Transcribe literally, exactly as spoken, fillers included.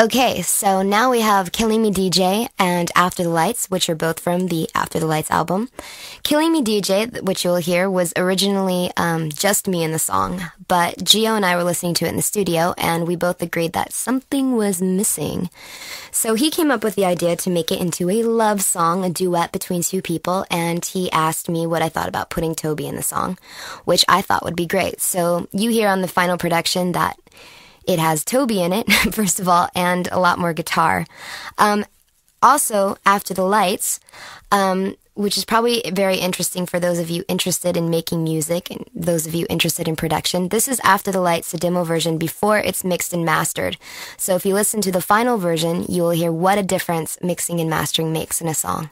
Okay, so now we have Killing Me D J and After the Lights, which are both from the After the Lights album. Killing Me D J, which you'll hear, was originally um, just me in the song, but Gio and I were listening to it in the studio, and we both agreed that something was missing. So he came up with the idea to make it into a love song, a duet between two people, and he asked me what I thought about putting Toby in the song, which I thought would be great. So you hear on the final production that it has Toby in it, first of all, and a lot more guitar. Um, also, After the Lights, um, which is probably very interesting for those of you interested in making music and those of you interested in production. This is After the Lights, the demo version, before it's mixed and mastered. So if you listen to the final version, you will hear what a difference mixing and mastering makes in a song.